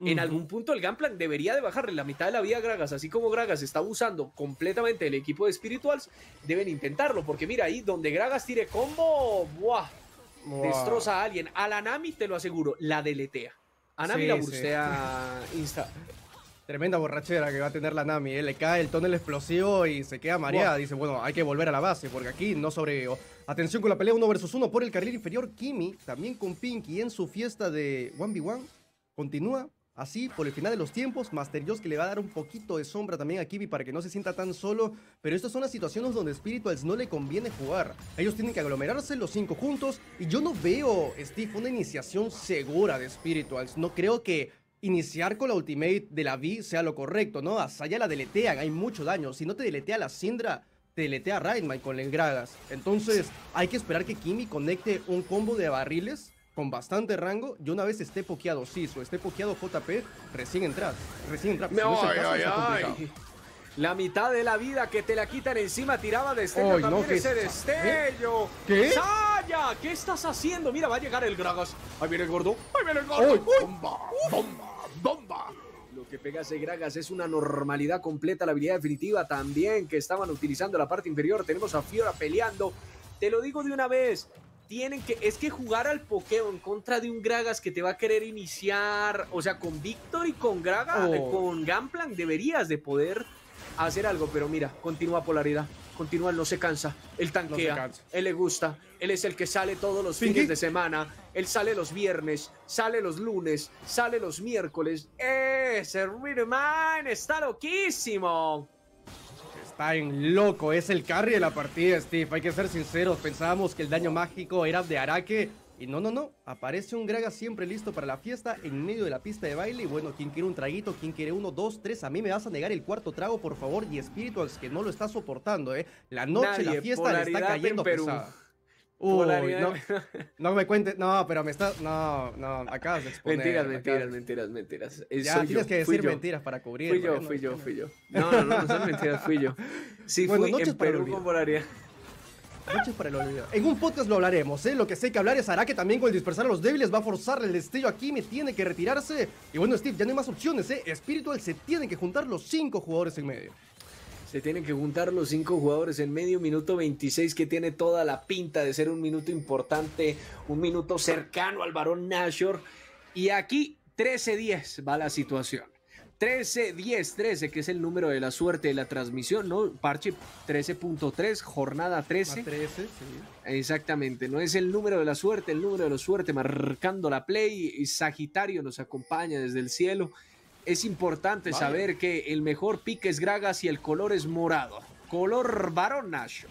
En algún punto el Gunplank debería de bajarle la mitad de la vida a Gragas, así como Gragas está abusando completamente del equipo de Spirituals, deben intentarlo, porque mira, ahí donde Gragas tire combo, ¡buah! Wow. Destroza a alguien, a la Nami te lo aseguro, la deletea, a Nami la burstea insta. Tremenda borrachera que va a tener la Nami, le cae el tonel explosivo y se queda mareada. Wow. Dice, bueno, hay que volver a la base porque aquí no sobrevivo. Atención con la pelea 1 versus 1 por el carril inferior. Kimi, también con Pinky en su fiesta de 1v1, continúa así por el final de los tiempos. Master Joss que le va a dar un poquito de sombra también a Kimi para que no se sienta tan solo. Pero estas son las situaciones donde Spirituals no le conviene jugar. Ellos tienen que aglomerarse los 5 juntos y yo no veo, Steve, una iniciación segura de Spirituals. No creo que iniciar con la ultimate de la Vi sea lo correcto, ¿no? A Saya la deletean, hay mucho daño. Si no te deletea la Syndra, te deletea a Raidmind con las Gragas. Entonces, hay que esperar que Kimi conecte un combo de barriles con bastante rango y una vez esté pokeado Sis o esté pokeado JP, recién entras. No, si no es el caso, está complicado. La mitad de la vida que te la quitan encima, tiraba destello, también no, ese destello. ¿Qué? ¡Saya! ¿Qué estás haciendo? Mira, va a llegar el Gragas. Ahí viene el gordo. Ahí viene el gordo. ¡Bomba! ¡Bomba! ¡Bomba! Lo que pega ese Gragas es una normalidad completa. La habilidad definitiva también que estaban utilizando la parte inferior. Tenemos a Fiora peleando. Te lo digo de una vez. Es que jugar al pokeo en contra de un Gragas que te va a querer iniciar. O sea, con Víctor y con Gragas, con Gunplank deberías de poder hacer algo, pero mira, continúa Polaridad, continúa, él no se cansa, él tanquea, él le gusta, él es el que sale todos los fines de semana, él sale los viernes, sale los lunes, sale los miércoles. Ese Redmine está loquísimo. Está en loco, es el carry de la partida, Steve, hay que ser sinceros, pensábamos que el daño mágico era de Araque, y no, aparece un Gragas siempre listo para la fiesta en medio de la pista de baile. Y bueno, ¿quién quiere un traguito? ¿Quién quiere uno, dos, tres? A mí me vas a negar el cuarto trago, por favor. Y Spirituals que no lo está soportando, La noche, la fiesta le está cayendo pesada. Polaridad. No me cuentes, no, pero me estás, no, acabas de exponer. Mentiras. Ya, tienes que decir mentiras para cubrir. Fui yo. No son mentiras, fui yo. Sí, bueno, fui en Perú con Polaridad. Noches para el olvido. En un podcast lo hablaremos, ¿eh? Lo que sé que hablar es Araque también con el dispersar a los débiles. Va a forzar el destello aquí, me tiene que retirarse. Y bueno, Steve, ya no hay más opciones, ¿eh? Spiritual se tienen que juntar los 5 jugadores en medio. Se tienen que juntar los 5 jugadores en medio. Minuto 26 que tiene toda la pinta de ser un minuto importante. Un minuto cercano al Barón Nashor. Y aquí 13-10 va la situación. 13-10-13, que es el número de la suerte de la transmisión, ¿no? Parche 13.3, jornada 13. A 13, sí. Exactamente, no es el número de la suerte, el número de la suerte marcando la play. Y Sagitario nos acompaña desde el cielo. Es importante saber que el mejor pick es Gragas y el color es morado. Color Barón Nashor.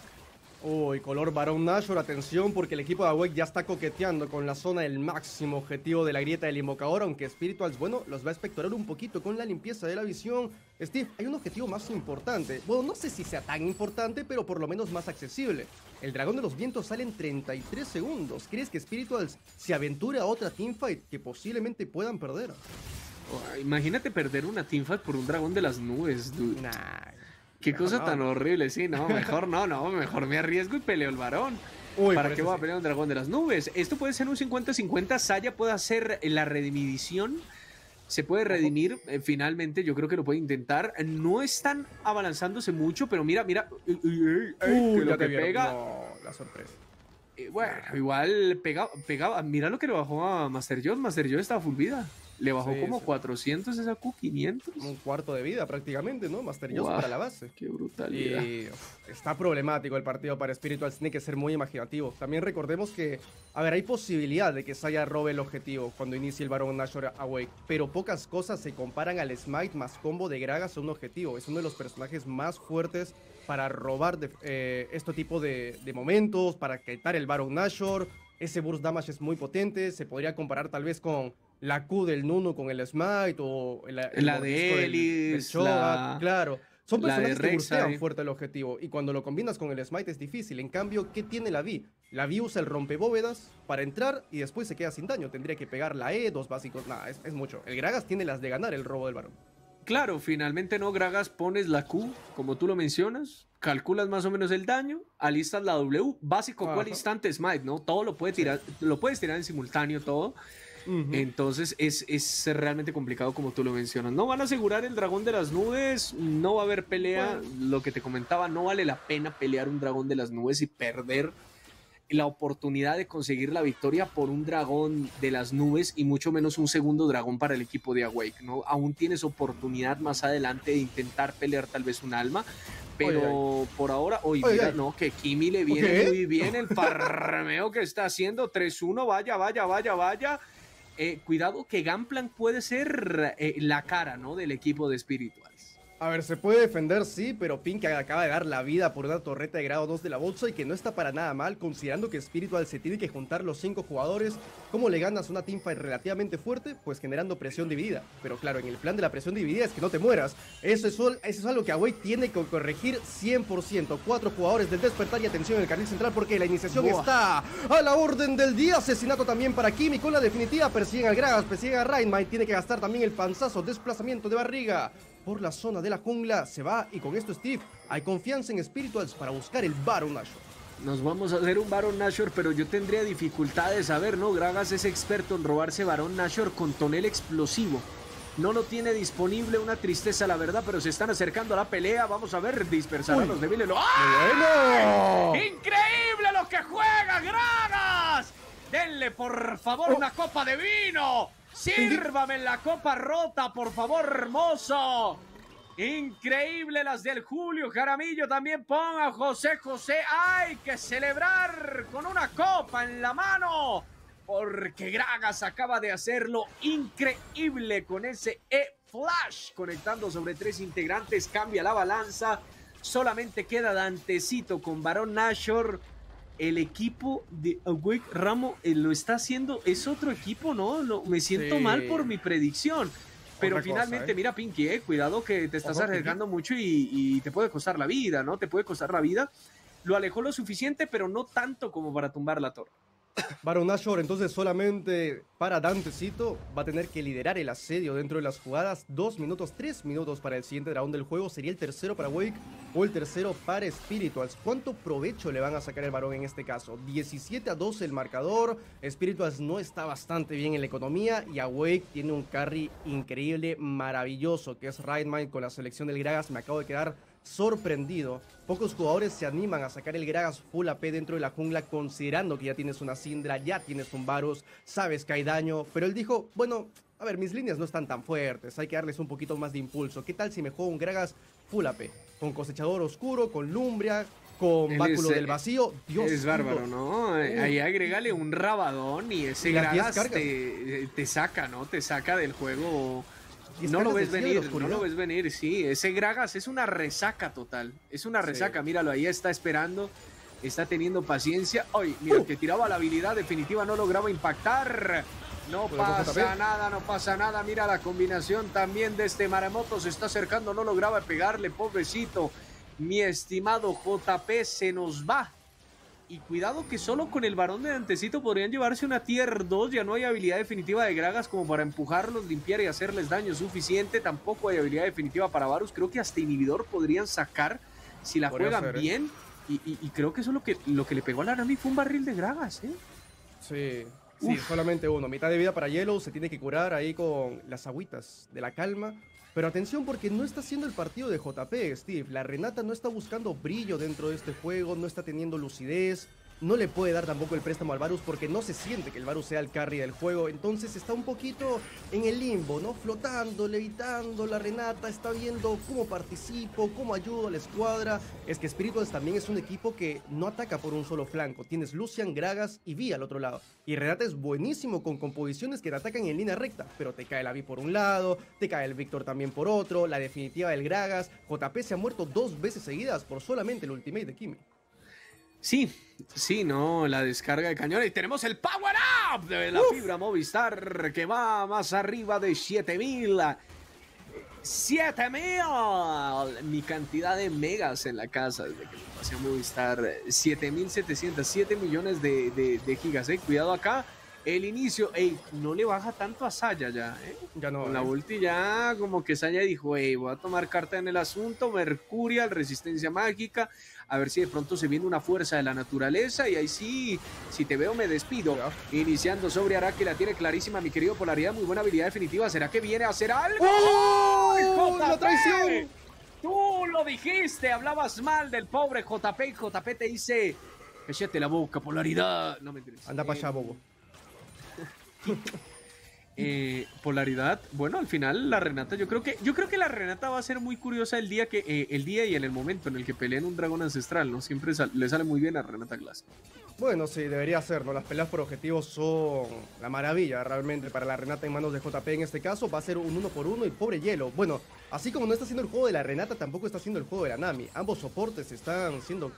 Uy, color Barón Nashor, atención, porque el equipo de Awake ya está coqueteando con la zona del máximo objetivo de la grieta del invocador, aunque Spirituals, bueno, los va a espectorar un poquito con la limpieza de la visión. Steve, hay un objetivo más importante. Bueno, no sé si sea tan importante, pero por lo menos más accesible. El dragón de los vientos sale en 33 segundos. ¿Crees que Spirituals se aventura a otra teamfight que posiblemente puedan perder? Oh, imagínate perder una teamfight por un dragón de las nubes, dude. Nah. Qué cosa tan horrible, sí, no, mejor mejor me arriesgo y peleo el varón. Uy, ¿para qué voy a pelear un dragón de las nubes? Esto puede ser un 50-50, Saya puede hacer la redimición, se puede redimir, finalmente, yo creo que lo puede intentar. No están abalanzándose mucho, pero mira, lo que pega. No, la sorpresa. Bueno, igual pegaba, mira lo que le bajó a Master Joss. Master Joss estaba full vida. Le bajó como 400 esa Q, 500. Un cuarto de vida prácticamente, ¿no? Master Joss para la base. Qué brutalidad. Y está problemático el partido para Spirituals. Tiene que ser muy imaginativo. También recordemos que, a ver, hay posibilidad de que Saya robe el objetivo cuando inicie el Barón Nashor Awake. Pero pocas cosas se comparan al Smite más combo de Gragas a un objetivo. Es uno de los personajes más fuertes para robar este tipo de momentos, para quitar el Barón Nashor. Ese burst damage es muy potente. Se podría comparar tal vez con la Q del Nuno con el Smite o la de Elis, claro. Son personajes que burstean fuerte el objetivo y cuando lo combinas con el Smite es difícil. En cambio, ¿qué tiene la Vi? La Vi usa el rompebóvedas para entrar y después se queda sin daño. Tendría que pegar la E, dos básicos, nada, es mucho. El Gragas tiene las de ganar el robo del varón. Claro, finalmente no, Gragas, pones la Q, como tú lo mencionas, calculas más o menos el daño, alistas la W, básico al instante Smite, ¿no? Todo lo puedes tirar, lo puedes tirar en simultáneo todo. Entonces es realmente complicado como tú lo mencionas. No van a asegurar el dragón de las nubes, no va a haber pelea, lo que te comentaba, no vale la pena pelear un dragón de las nubes y perder la oportunidad de conseguir la victoria por un dragón de las nubes y mucho menos un segundo dragón para el equipo de Awake, ¿no? Aún tienes oportunidad más adelante de intentar pelear tal vez un alma, pero por ahora, mira, no, que Kimi le viene muy bien el farmeo que está haciendo, 3-1, vaya. Cuidado que Gunplank puede ser la cara, ¿no? Del equipo de Spirituals. A ver, se puede defender, sí, pero Pinky acaba de dar la vida por una torreta de grado 2 de la bolsa y que no está para nada mal, considerando que Spirituals se tiene que juntar los 5 jugadores. ¿Cómo le ganas una teamfight relativamente fuerte? Pues generando presión dividida. Pero claro, en el plan de la presión dividida es que no te mueras. Eso es algo que Awake tiene que corregir 100%. 4 jugadores del despertar y atención en el carril central porque la iniciación está a la orden del día. Asesinato también para Kimi con la definitiva. Persiguen al Gragas, persiguen a Raidmind. Tiene que gastar también el panzazo, desplazamiento de barriga por la zona de la jungla, se va y con esto Steve, hay confianza en Spirituals para buscar el Barón Nashor. Nos vamos a hacer un Barón Nashor, pero yo tendría dificultades, a ver, ¿no? Gragas es experto en robarse Barón Nashor con tonel explosivo. No lo tiene disponible, una tristeza la verdad, pero se están acercando a la pelea. Vamos a ver, dispersar a los débiles. ¡Ah! ¡Bueno! ¡Increíble lo que juega Gragas! Denle por favor una copa de vino. ¡Sírvame la copa rota, por favor, hermoso! Increíble las del Julio Jaramillo. También ponga José. Hay que celebrar con una copa en la mano. Porque Gragas acaba de hacerlo increíble con ese E-Flash. Conectando sobre 3 integrantes, cambia la balanza. Solamente queda Dantecito con Barón Nashor. El equipo de Awake, Ramo, lo está haciendo, es otro equipo, ¿no? Me siento mal por mi predicción. Pero finalmente, mira Pinky, cuidado que te estás arriesgando mucho y te puede costar la vida, ¿no? Te puede costar la vida. lo alejó lo suficiente, pero no tanto como para tumbar la torre. Baron Nashor, entonces solamente para Dantecito va a tener que liderar el asedio dentro de las jugadas. 2 minutos, 3 minutos para el siguiente dragón del juego. Sería el tercero para Wake o el tercero para Spirituals. ¿Cuánto provecho le van a sacar el Barón en este caso? 17-12 el marcador. Spirituals no está bastante bien en la economía y a Wake tiene un carry increíble, maravilloso, que es Raidmind con la selección del Gragas. Me acabo de quedar sorprendido. Pocos jugadores se animan a sacar el Gragas full AP dentro de la jungla, considerando que ya tienes una Syndra, ya tienes un Varus, sabes que hay daño, pero él dijo, bueno, a ver, mis líneas no están tan fuertes, hay que darles un poquito más de impulso. ¿Qué tal si me juego un Gragas full AP? Con Cosechador Oscuro, con Lumbria, con Báculo del Vacío. Dios, es bárbaro, ¿no? Ahí agregale un Rabadón y ese Gragas te saca, ¿no? Te saca del juego. No lo ves venir, no lo ves venir, sí. Ese Gragas es una resaca total. Es una resaca, sí. Míralo, ahí está esperando. Está teniendo paciencia. Ay, mira, que tiraba la habilidad definitiva, no lograba impactar. No pasa nada, no pasa nada. Mira la combinación también de este Maremoto. Se está acercando, no lograba pegarle, pobrecito. Mi estimado JP se nos va. Y cuidado que solo con el Barón de Dantecito podrían llevarse una tier 2. Ya no hay habilidad definitiva de Gragas como para empujarlos, limpiar y hacerles daño suficiente. Tampoco hay habilidad definitiva para Varus. Creo que hasta Inhibidor podrían sacar si la juegan bien. Y creo que eso es lo que le pegó a Laramie fue un barril de Gragas, ¿eh? Sí. Sí, solamente uno. Mitad de vida para Yelo. Se tiene que curar ahí con las agüitas de la calma. Pero atención, porque no está siendo el partido de JP, Steve. La Renata no está buscando brillo dentro de este juego, no está teniendo lucidez. No le puede dar tampoco el préstamo al Varus porque no se siente que el Varus sea el carry del juego. Entonces está un poquito en el limbo, ¿no? Flotando, levitando. La Renata está viendo cómo participo, cómo ayudo a la escuadra. Es que Spirituals también es un equipo que no ataca por un solo flanco. Tienes Lucian, Gragas y Vi al otro lado. Y Renata es buenísimo con composiciones que te atacan en línea recta. Pero te cae la Vi por un lado, te cae el Víctor también por otro, la definitiva del Gragas. JP se ha muerto 2 veces seguidas por solamente el ultimate de Kimi. Sí, no, la descarga de cañones. Y tenemos el Power Up de la Fibra Movistar, que va más arriba de 7.000. ¡7.000! Mi cantidad de megas en la casa desde que me pasé a Movistar. 7.700, 7 millones de gigas. Cuidado acá. El inicio, no le baja tanto a Saya ya, Ya no. Con la ulti ya, como que Saya dijo, voy a tomar carta en el asunto. Mercurial, resistencia mágica. A ver si de pronto se viene una fuerza de la naturaleza. Y ahí sí, si te veo me despido. Iniciando sobre Araque, la tiene clarísima, mi querido Polaridad. Muy buena habilidad definitiva. ¿Será que viene a hacer algo? ¡Oh! ¡La traición! Tú lo dijiste, hablabas mal del pobre JP. Y JP te dice, échate la boca, Polaridad. No me interesa. Anda para allá, bobo. Polaridad, bueno, al final la Renata, yo creo que la Renata va a ser muy curiosa el día que y en el momento en el que peleen un dragón ancestral, ¿no? Siempre le sale muy bien a Renata Glass. Bueno, sí, debería ser, ¿no? Las peleas por objetivos son la maravilla realmente para la Renata en manos de JP en este caso. Va a ser un 1 por 1 y pobre Yelo. Bueno, así como no está haciendo el juego de la Renata, tampoco está haciendo el juego de la Nami. Ambos soportes están siendo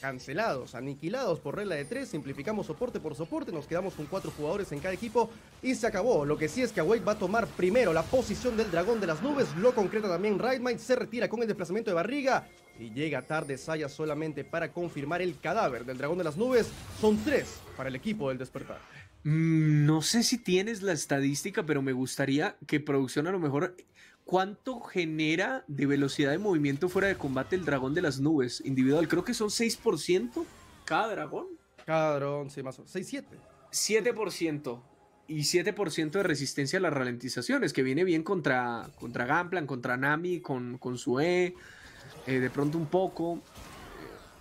cancelados, aniquilados por regla de 3. Simplificamos soporte por soporte, nos quedamos con 4 jugadores en cada equipo y se acabó. Lo que sí es que Awake va a tomar primero la posición del dragón de las nubes, lo concreta también Raidmind, se retira con el desplazamiento de barriga y llega tarde Saya solamente para confirmar el cadáver del dragón de las nubes. Son 3 para el equipo del despertar. No sé si tienes la estadística, pero me gustaría que producción a lo mejor... ¿Cuánto genera de velocidad de movimiento fuera de combate el dragón de las nubes individual? Creo que son 6% cada dragón. Cada dragón, sí, más o menos. 6-7. 7%. Y 7% de resistencia a las ralentizaciones, que viene bien contra Gunplan, contra Nami, con su de pronto un poco.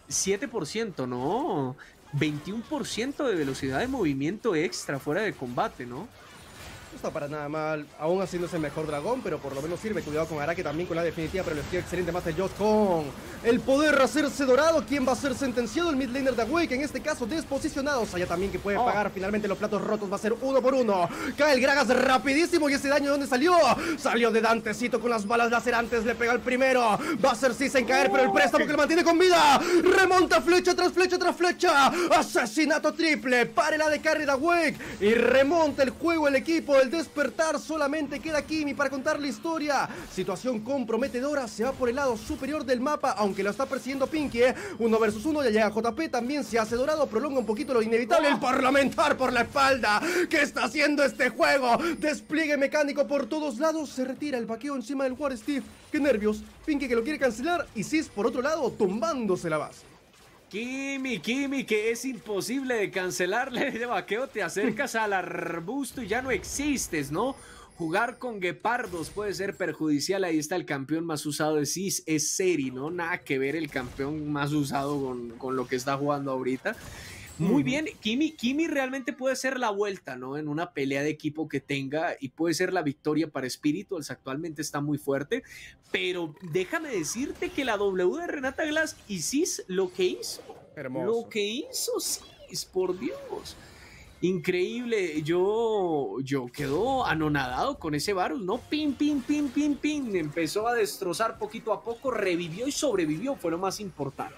7%, ¿no? 21% de velocidad de movimiento extra fuera de combate, ¿no? No está para nada mal, aún haciéndose el mejor dragón, pero por lo menos sirve. Cuidado con Araque también con la definitiva, pero lo estoy excelente Master Joss con el poder hacerse dorado. ¿Quién va a ser sentenciado? El mid laner de Awake, en este caso desposicionado. Saya también, que puede pagar finalmente los platos rotos. Va a ser 1 por 1. Cae el Gragas rapidísimo y ese daño, ¿de dónde salió? Salió de Dantecito con las balas lacerantes, le pega el primero. Va a ser Sis en caer, pero el préstamo que lo mantiene con vida. Remonta flecha tras flecha tras flecha. Asesinato triple, párela de carry de Awake y remonta el juego el equipo de el despertar, solamente queda Kimi para contar la historia. Situación comprometedora, se va por el lado superior del mapa, aunque lo está persiguiendo Pinky, ¿eh? 1 versus 1, ya llega JP, también se hace dorado, prolonga un poquito lo inevitable. El parlamentar por la espalda. ¿Qué está haciendo este juego? Despliegue mecánico por todos lados, se retira el vaqueo encima del War Steve. Qué nervios, Pinky que lo quiere cancelar y Sis por otro lado tumbándose la base. Kimi, que es imposible de cancelarle de vaqueo, te acercas al arbusto y ya no existes, ¿no? Jugar con guepardos puede ser perjudicial. Ahí está el campeón más usado de Sis, es Seri, ¿no? Nada que ver el campeón más usado con lo que está jugando ahorita. Muy bien, Kimi realmente puede ser la vuelta, ¿no? En una pelea de equipo que tenga, y puede ser la victoria para Spirituals, actualmente está muy fuerte, pero déjame decirte que la W de Renata Glass y Sis, lo que hizo, hermoso. Lo que hizo Sis, por Dios, increíble, yo quedo anonadado con ese Varus, ¿no? Pin, empezó a destrozar poquito a poco, revivió y sobrevivió, fue lo más importante.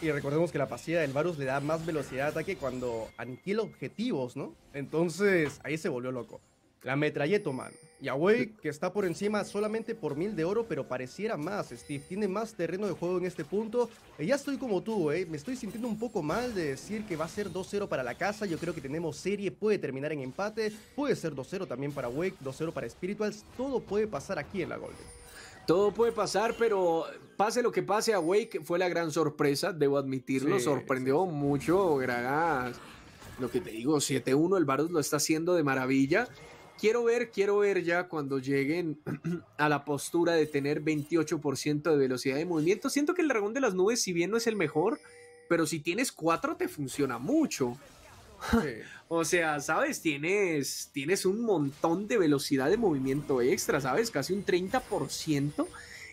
Y recordemos que la pasiva del Varus le da más velocidad de ataque cuando aniquila objetivos, ¿no? Entonces, ahí se volvió loco. La metralleto, man. Yahweh, que está por encima solamente por 1000 de oro, pero pareciera más, Steve. Tiene más terreno de juego en este punto. Ya estoy como tú, Me estoy sintiendo un poco mal de decir que va a ser 2-0 para la casa. Yo creo que tenemos serie, puede terminar en empate. Puede ser 2-0 también para Wake, 2-0 para Spirituals. Todo puede pasar aquí en la Golden. Todo puede pasar, pero pase lo que pase, Awake fue la gran sorpresa, debo admitirlo, sí, sorprendió mucho, Gragas. Lo que te digo, 7-1, el Varus lo está haciendo de maravilla. Quiero ver ya cuando lleguen a la postura de tener 28% de velocidad de movimiento. Siento que el dragón de las nubes, si bien no es el mejor, pero si tienes 4 te funciona mucho. Sí. O sea, ¿sabes? Tienes un montón de velocidad de movimiento extra, ¿sabes? Casi un 30%,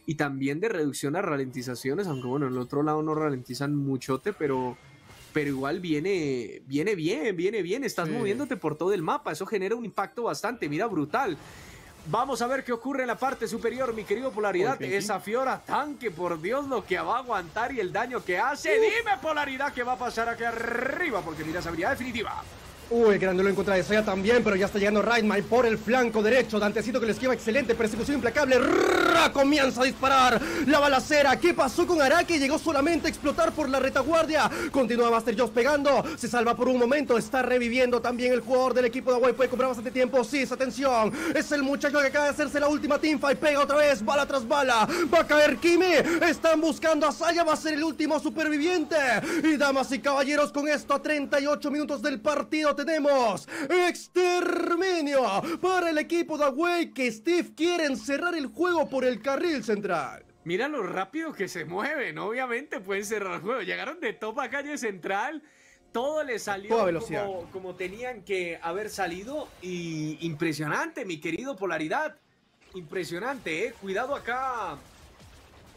y también de reducción a ralentizaciones, aunque bueno, en el otro lado no ralentizan muchote, pero igual viene bien, estás moviéndote por todo el mapa, eso genera un impacto bastante, mira, brutal. Vamos a ver qué ocurre en la parte superior, mi querido Polaridad. Esa Fiora tanque, por Dios, lo que va a aguantar y el daño que hace. Dime, Polaridad, qué va a pasar aquí arriba, porque mira esa habilidad definitiva. El grandulo en contra de Saya también, pero ya está llegando Raidmind por el flanco derecho. Dantecito que le esquiva excelente, persecución implacable. Comienza a disparar la balacera. ¿Qué pasó con Araque? Llegó solamente a explotar por la retaguardia. Continúa Master Joss pegando, se salva por un momento. Está reviviendo también el jugador del equipo de Away, puede comprar bastante tiempo. Sí, atención, es el muchacho que acaba de hacerse la última teamfight. Pega otra vez, bala tras bala. Va a caer Kimi, están buscando a Saya, va a ser el último superviviente. Y damas y caballeros, con esto a 38 minutos del partido tenemos exterminio para el equipo de Away, que Steve quiere encerrar el juego por el carril central. Mira lo rápido que se mueven, obviamente pueden cerrar el juego. Llegaron de top a calle central, todo le salió como tenían que haber salido. Y impresionante, mi querido Polaridad, impresionante, cuidado acá,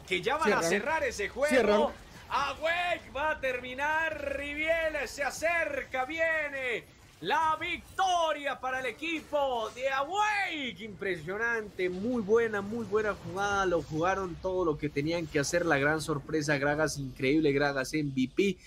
que ya van a cerrar ese juego. Awake va a terminar, Riviele se acerca, viene la victoria para el equipo de Awake. Impresionante, muy buena jugada, lo jugaron todo lo que tenían que hacer, la gran sorpresa, Gragas, increíble, Gragas MVP.